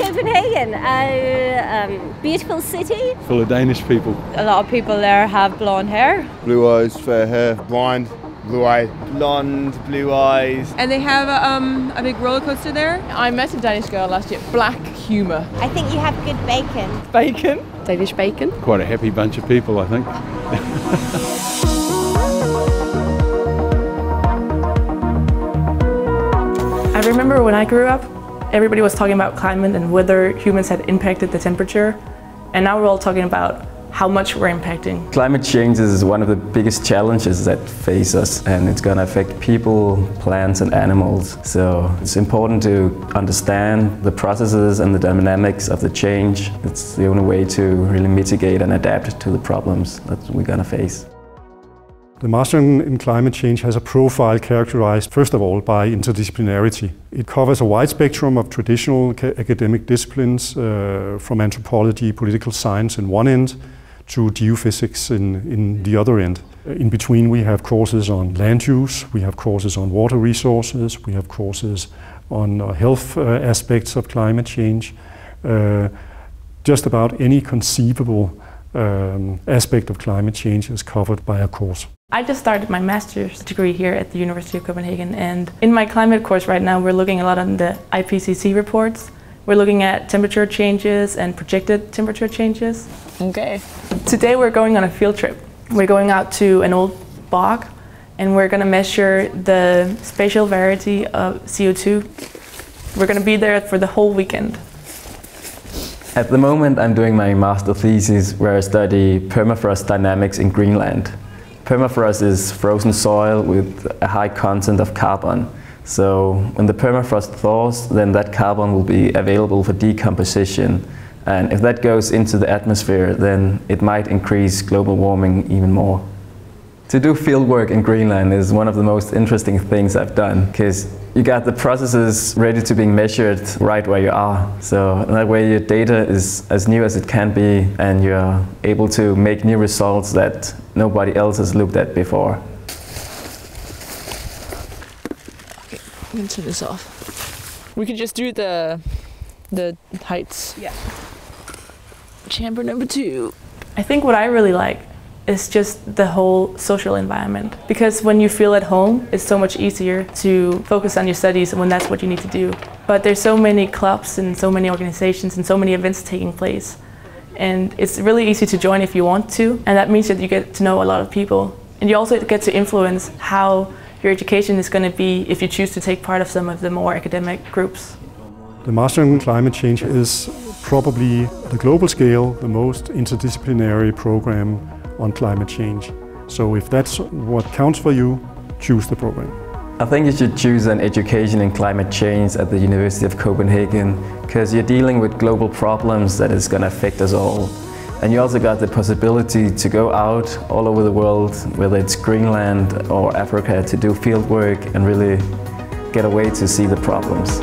Copenhagen, beautiful city. Full of Danish people. A lot of people there have blonde hair. Blue eyes, fair hair, blonde, blue eyes. Blonde, blue eyes. And they have a big roller coaster there. I met a Danish girl last year, black humour. I think you have good bacon. Bacon? Danish bacon. Quite a happy bunch of people, I think. I remember when I grew up, everybody was talking about climate and whether humans had impacted the temperature. And now we're all talking about how much we're impacting. Climate change is one of the biggest challenges that face us, and it's going to affect people, plants and animals. So it's important to understand the processes and the dynamics of the change. It's the only way to really mitigate and adapt to the problems that we're going to face. The master in climate change has a profile characterized, first of all, by interdisciplinarity. It covers a wide spectrum of traditional academic disciplines, from anthropology, political science in one end, to geophysics in the other end. In between we have courses on land use, we have courses on water resources, we have courses on health aspects of climate change, just about any conceivable aspect of climate change is covered by a course. I just started my master's degree here at the University of Copenhagen, and in my climate course right now we're looking a lot on the IPCC reports. We're looking at temperature changes and projected temperature changes. Okay. Today we're going on a field trip. We're going out to an old bog and we're going to measure the spatial variety of CO2. We're going to be there for the whole weekend. At the moment I'm doing my master thesis where I study permafrost dynamics in Greenland. Permafrost is frozen soil with a high content of carbon. So when the permafrost thaws, then that carbon will be available for decomposition. And if that goes into the atmosphere, then it might increase global warming even more. To do fieldwork in Greenland is one of the most interesting things I've done, because you got the processes ready to be measured right where you are. So that way your data is as new as it can be and you're able to make new results that nobody else has looked at before. Okay, I'm gonna turn this off. We could just do the heights. Yeah. Chamber number 2. I think what I really like it's just the whole social environment. Because when you feel at home, it's so much easier to focus on your studies when that's what you need to do. But there's so many clubs and so many organizations and so many events taking place. And it's really easy to join if you want to. And that means that you get to know a lot of people. And you also get to influence how your education is going to be if you choose to take part of some of the more academic groups. The Master in Climate Change is probably, at the global scale, the most interdisciplinary program on climate change. So if that's what counts for you, choose the program. I think you should choose an education in climate change at the University of Copenhagen, because you're dealing with global problems that is going to affect us all. And you also got the possibility to go out all over the world, whether it's Greenland or Africa, to do field work and really get away to see the problems.